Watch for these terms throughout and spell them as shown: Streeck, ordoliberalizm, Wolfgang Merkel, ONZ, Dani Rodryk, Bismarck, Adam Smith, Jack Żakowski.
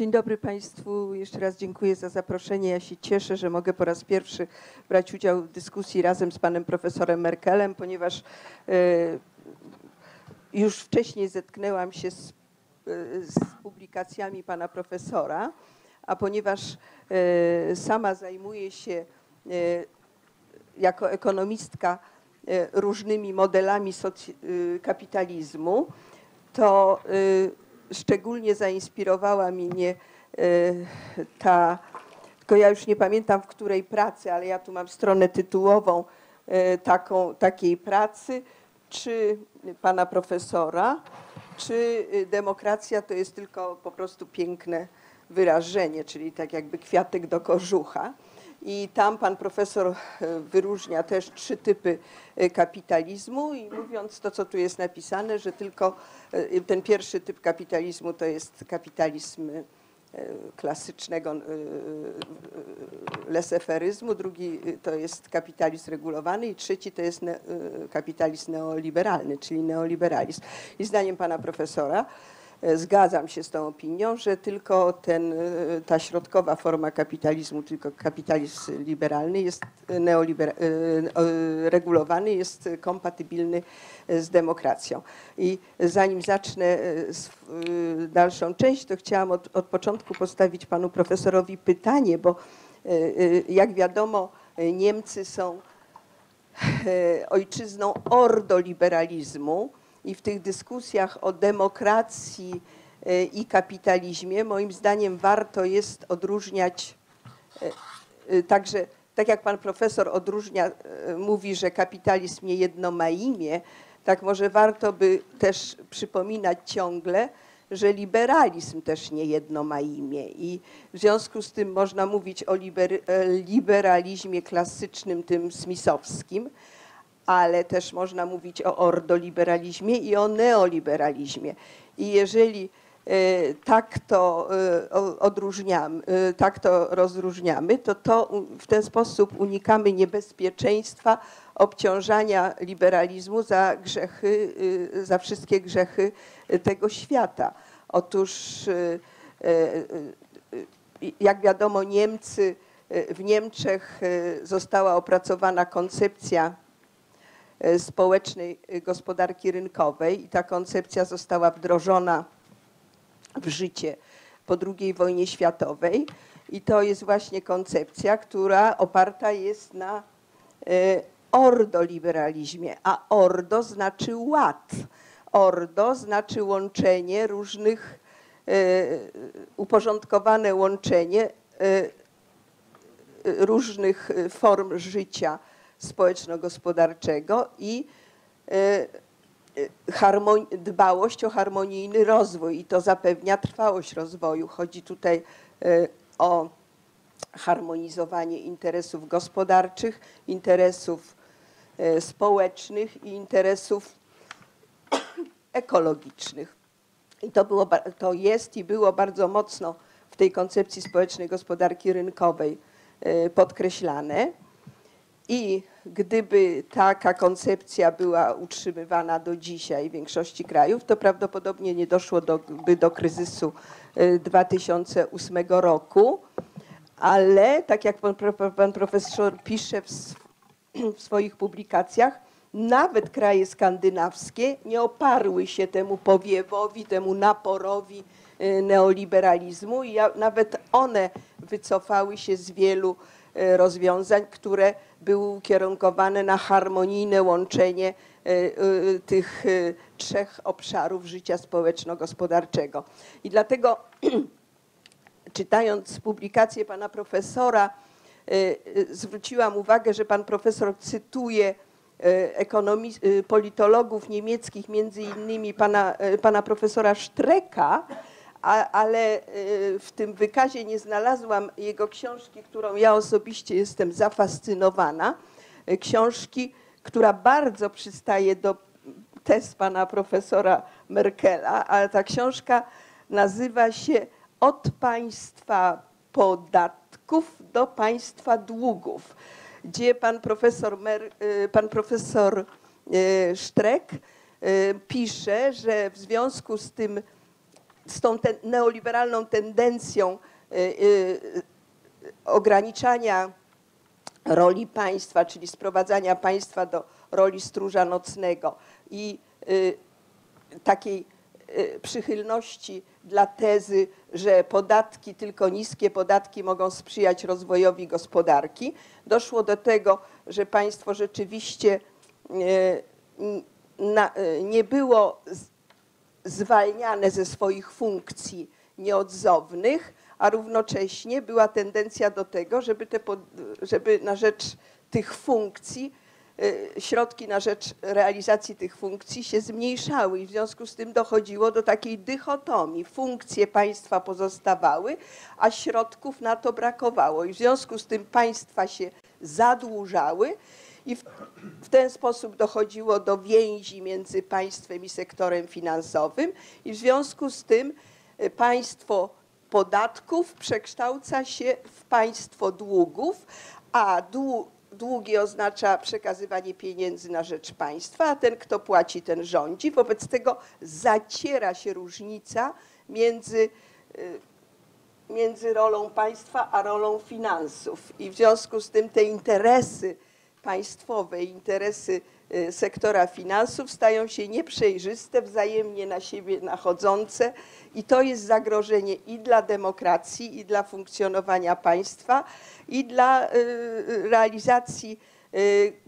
Dzień dobry Państwu. Jeszcze raz dziękuję za zaproszenie. Ja się cieszę, że mogę po raz pierwszy brać udział w dyskusji razem z panem profesorem Merkelem, ponieważ już wcześniej zetknęłam się z publikacjami pana profesora, a ponieważ sama zajmuję się jako ekonomistka różnymi modelami kapitalizmu, to szczególnie zainspirowała mnie ta, tylko ja już nie pamiętam, w której pracy, ale ja tu mam stronę tytułową takiej pracy, czy pana profesora, czy demokracja to jest tylko po prostu piękne wyrażenie, czyli tak jakby kwiatek do kożucha. I tam pan profesor wyróżnia też 3 typy kapitalizmu i mówiąc to, co tu jest napisane, że tylko ten pierwszy typ kapitalizmu to jest kapitalizm klasycznego leseferyzmu, drugi to jest kapitalizm regulowany i trzeci to jest kapitalizm neoliberalny, czyli neoliberalizm. I zdaniem pana profesora, zgadzam się z tą opinią, że tylko ta środkowa forma kapitalizmu, tylko kapitalizm liberalny jest regulowany, jest kompatybilny z demokracją. I zanim zacznę dalszą część, to chciałam od początku postawić panu profesorowi pytanie, bo jak wiadomo, Niemcy są ojczyzną ordoliberalizmu. I w tych dyskusjach o demokracji i kapitalizmie moim zdaniem warto jest odróżniać także, tak jak pan profesor odróżnia, mówi, że kapitalizm nie jedno ma imię, tak może warto by też przypominać ciągle, że liberalizm też nie jedno ma imię i w związku z tym można mówić o liberalizmie klasycznym, tym smithowskim, ale też można mówić o ordoliberalizmie i o neoliberalizmie. I jeżeli tak to rozróżniamy, to w ten sposób unikamy niebezpieczeństwa obciążania liberalizmu za wszystkie grzechy tego świata. Otóż, jak wiadomo, w Niemczech została opracowana koncepcja społecznej gospodarki rynkowej i ta koncepcja została wdrożona w życie po II wojnie światowej i to jest właśnie koncepcja, która oparta jest na ordoliberalizmie, a ordo znaczy ład. Ordo znaczy łączenie różnych, uporządkowane łączenie różnych form życia społeczno-gospodarczego i dbałość o harmonijny rozwój i to zapewnia trwałość rozwoju. Chodzi tutaj o harmonizowanie interesów gospodarczych, interesów społecznych i interesów ekologicznych. I to jest i było bardzo mocno w tej koncepcji społecznej gospodarki rynkowej podkreślane. I gdyby taka koncepcja była utrzymywana do dzisiaj w większości krajów, to prawdopodobnie nie doszło do kryzysu 2008 roku, ale tak jak pan profesor pisze w swoich publikacjach, nawet kraje skandynawskie nie oparły się temu powiewowi, temu naporowi neoliberalizmu i nawet one wycofały się z wielu rozwiązań, które były ukierunkowane na harmonijne łączenie tych 3 obszarów życia społeczno-gospodarczego. I dlatego czytając publikację pana profesora zwróciłam uwagę, że pan profesor cytuje politologów niemieckich, między innymi pana profesora Strecka, ale w tym wykazie nie znalazłam jego książki, którą ja osobiście jestem zafascynowana. Książki, która bardzo przystaje do tez pana profesora Merkela, ale ta książka nazywa się Od państwa podatków do państwa długów, gdzie pan profesor Streeck pisze, że w związku z tym z tą neoliberalną tendencją ograniczania roli państwa, czyli sprowadzania państwa do roli stróża nocnego i takiej przychylności dla tezy, że podatki, tylko niskie podatki mogą sprzyjać rozwojowi gospodarki. Doszło do tego, że państwo rzeczywiście nie było zwalniane ze swoich funkcji nieodzownych, a równocześnie była tendencja do tego, żeby na rzecz tych funkcji, środki na rzecz realizacji tych funkcji się zmniejszały i w związku z tym dochodziło do takiej dychotomii. Funkcje państwa pozostawały, a środków na to brakowało i w związku z tym państwa się zadłużały i w ten sposób dochodziło do więzi między państwem i sektorem finansowym i w związku z tym państwo podatków przekształca się w państwo długów, a długi oznacza przekazywanie pieniędzy na rzecz państwa, a ten, kto płaci, ten rządzi. Wobec tego zaciera się różnica między rolą państwa a rolą finansów. I w związku z tym te interesy państwowe, interesy sektora finansów stają się nieprzejrzyste, wzajemnie na siebie nachodzące i to jest zagrożenie i dla demokracji, i dla funkcjonowania państwa, i dla realizacji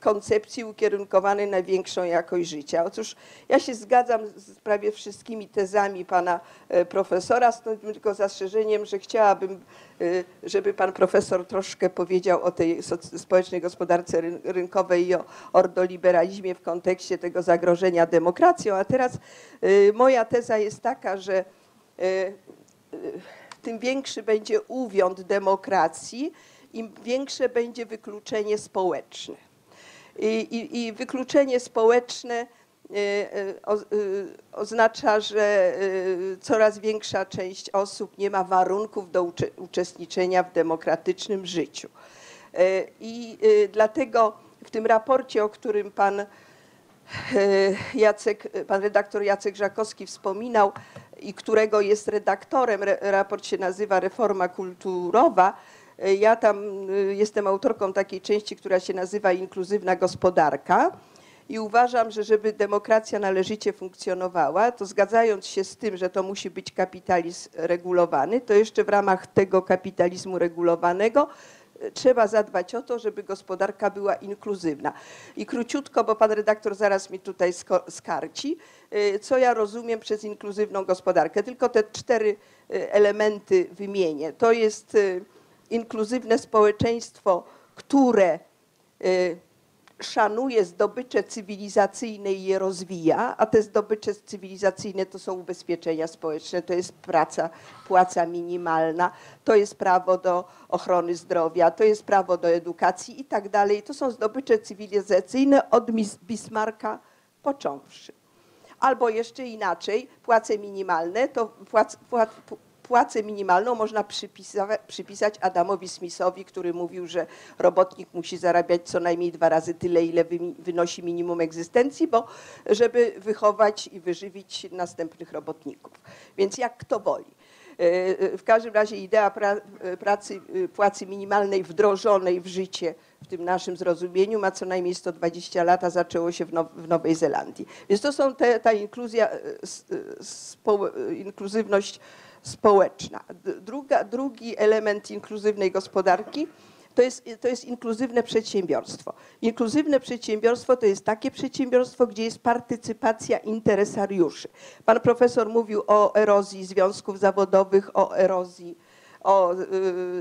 koncepcji ukierunkowanej na większą jakość życia. Otóż ja się zgadzam z prawie wszystkimi tezami pana profesora, z tym tylko zastrzeżeniem, że chciałabym, żeby pan profesor troszkę powiedział o tej społecznej gospodarce rynkowej i o ordoliberalizmie w kontekście tego zagrożenia demokracją. A teraz moja teza jest taka, że tym większy będzie uwiąd demokracji, im większe będzie wykluczenie społeczne. I wykluczenie społeczne oznacza, że coraz większa część osób nie ma warunków do uczestniczenia w demokratycznym życiu. I dlatego w tym raporcie, o którym pan redaktor Jacek Żakowski wspominał i którego jest redaktorem, raport się nazywa Reforma Kulturowa, ja tam jestem autorką takiej części, która się nazywa Inkluzywna Gospodarka i uważam, że żeby demokracja należycie funkcjonowała, to zgadzając się z tym, że to musi być kapitalizm regulowany, to jeszcze w ramach tego kapitalizmu regulowanego trzeba zadbać o to, żeby gospodarka była inkluzywna. I króciutko, bo pan redaktor zaraz mi tutaj skarci, co ja rozumiem przez inkluzywną gospodarkę. Tylko te 4 elementy wymienię. To jest inkluzywne społeczeństwo, które szanuje zdobycze cywilizacyjne i je rozwija, a te zdobycze cywilizacyjne to są ubezpieczenia społeczne, to jest praca, płaca minimalna, to jest prawo do ochrony zdrowia, to jest prawo do edukacji i tak dalej. To są zdobycze cywilizacyjne od Bismarcka począwszy. Albo jeszcze inaczej, płace minimalne to płacę minimalną można przypisać Adamowi Smithowi, który mówił, że robotnik musi zarabiać co najmniej 2 razy tyle, ile wynosi minimum egzystencji, bo żeby wychować i wyżywić następnych robotników. Więc jak kto woli. W każdym razie idea płacy minimalnej wdrożonej w życie, w tym naszym zrozumieniu, ma co najmniej 120 lat, a zaczęło się w Nowej Zelandii. Więc to są ta inkluzja, inkluzywność społeczna. Drugi element inkluzywnej gospodarki to jest inkluzywne przedsiębiorstwo. Inkluzywne przedsiębiorstwo to jest takie przedsiębiorstwo, gdzie jest partycypacja interesariuszy. Pan profesor mówił o erozji związków zawodowych, o erozji, o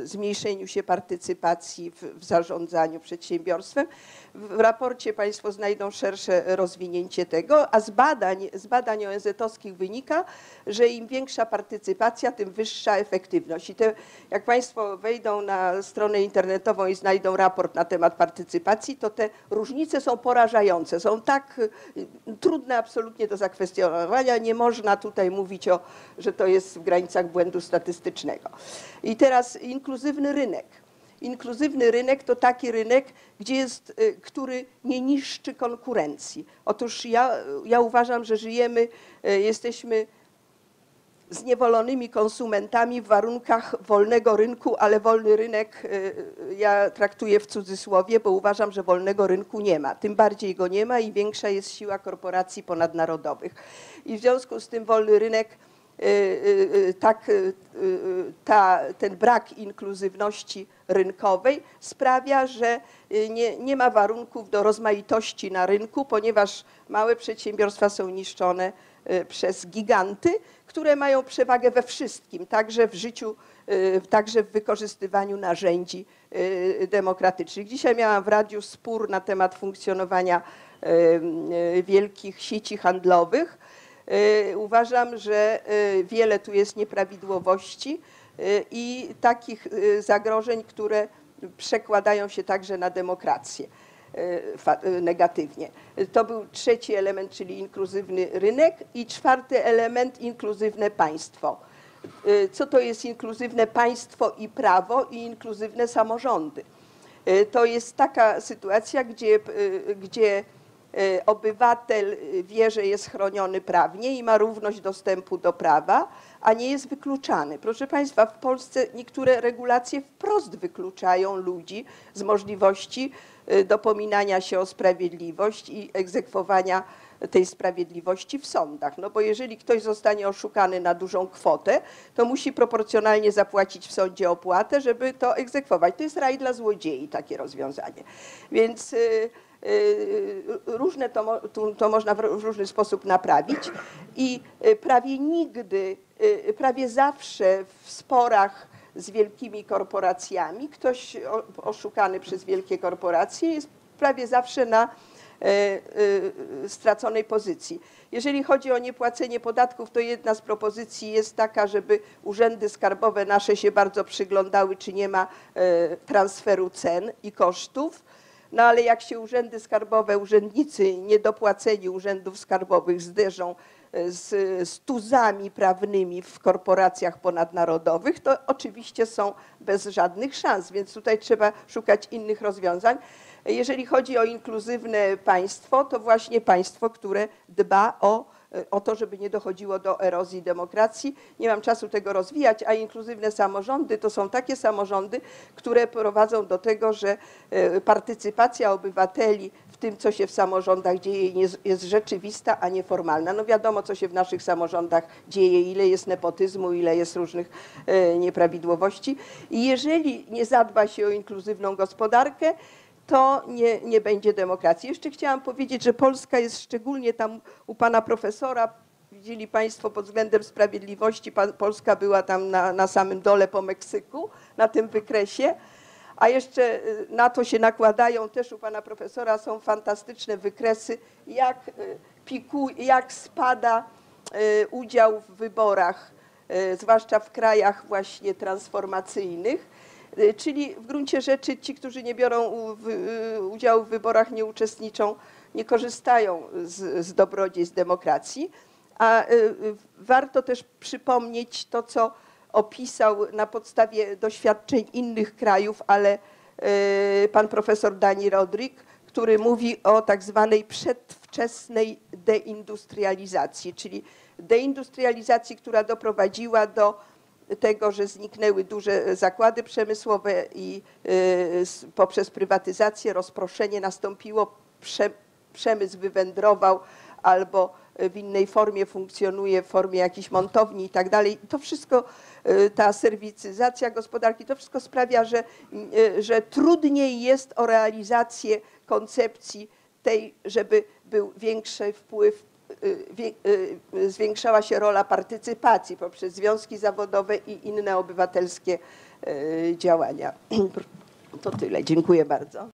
zmniejszeniu się partycypacji w zarządzaniu przedsiębiorstwem. W raporcie państwo znajdą szersze rozwinięcie tego, a z badań ONZ-owskich wynika, że im większa partycypacja, tym wyższa efektywność. I jak państwo wejdą na stronę internetową i znajdą raport na temat partycypacji, to te różnice są porażające, są tak trudne absolutnie do zakwestionowania. Nie można tutaj mówić, że to jest w granicach błędu statystycznego. I teraz inkluzywny rynek. Inkluzywny rynek to taki rynek, który nie niszczy konkurencji. Otóż ja uważam, że jesteśmy zniewolonymi konsumentami w warunkach wolnego rynku, ale wolny rynek ja traktuję w cudzysłowie, bo uważam, że wolnego rynku nie ma. Tym bardziej go nie ma i większa jest siła korporacji ponadnarodowych. I w związku z tym wolny rynek, ten brak inkluzywności rynkowej sprawia, że nie ma warunków do rozmaitości na rynku, ponieważ małe przedsiębiorstwa są niszczone przez giganty, które mają przewagę we wszystkim, także w życiu, także w wykorzystywaniu narzędzi demokratycznych. Dzisiaj miałam w radiu spór na temat funkcjonowania wielkich sieci handlowych. Uważam, że wiele tu jest nieprawidłowości i takich zagrożeń, które przekładają się także na demokrację negatywnie. To był trzeci element, czyli inkluzywny rynek, i czwarty element, inkluzywne państwo. Co to jest inkluzywne państwo i prawo i inkluzywne samorządy? To jest taka sytuacja, gdzie obywatel wie, że jest chroniony prawnie i ma równość dostępu do prawa, a nie jest wykluczany. Proszę Państwa, w Polsce niektóre regulacje wprost wykluczają ludzi z możliwości dopominania się o sprawiedliwość i egzekwowania tej sprawiedliwości w sądach. No bo jeżeli ktoś zostanie oszukany na dużą kwotę, to musi proporcjonalnie zapłacić w sądzie opłatę, żeby to egzekwować. To jest raj dla złodziei, takie rozwiązanie. Więc różne to można w różny sposób naprawić i prawie nigdy, prawie zawsze w sporach z wielkimi korporacjami ktoś oszukany przez wielkie korporacje jest prawie zawsze na straconej pozycji. Jeżeli chodzi o niepłacenie podatków, to jedna z propozycji jest taka, żeby urzędy skarbowe nasze się bardzo przyglądały, czy nie ma transferu cen i kosztów. No ale jak się urzędy skarbowe, urzędnicy niedopłaceni urzędów skarbowych zderzą z tuzami prawnymi w korporacjach ponadnarodowych, to oczywiście są bez żadnych szans, więc tutaj trzeba szukać innych rozwiązań. Jeżeli chodzi o inkluzywne państwo, to właśnie państwo, które dba o to, żeby nie dochodziło do erozji demokracji. Nie mam czasu tego rozwijać, a inkluzywne samorządy to są takie samorządy, które prowadzą do tego, że partycypacja obywateli w tym, co się w samorządach dzieje, jest rzeczywista, a nie formalna. No wiadomo, co się w naszych samorządach dzieje, ile jest nepotyzmu, ile jest różnych nieprawidłowości. I jeżeli nie zadba się o inkluzywną gospodarkę, to nie będzie demokracji. Jeszcze chciałam powiedzieć, że Polska jest szczególnie tam u pana profesora, widzieli Państwo pod względem sprawiedliwości, Polska była tam na samym dole po Meksyku, na tym wykresie, a jeszcze na to się nakładają też u pana profesora są fantastyczne wykresy, jak spada udział w wyborach, zwłaszcza w krajach właśnie transformacyjnych. Czyli w gruncie rzeczy ci, którzy nie biorą udziału w wyborach, nie uczestniczą, nie korzystają z dobrodziejstw demokracji. A warto też przypomnieć to, co opisał na podstawie doświadczeń innych krajów, ale pan profesor Dani Rodryk, który mówi o tak zwanej przedwczesnej deindustrializacji, czyli deindustrializacji, która doprowadziła do tego, że zniknęły duże zakłady przemysłowe i poprzez prywatyzację rozproszenie nastąpiło, przemysł wywędrował albo w innej formie funkcjonuje, w formie jakichś montowni i tak dalej. To wszystko, ta serwicyzacja gospodarki, to wszystko sprawia, że trudniej jest o realizację koncepcji tej, żeby był większy wpływ, zwiększała się rola partycypacji poprzez związki zawodowe i inne obywatelskie działania. To tyle. Dziękuję bardzo.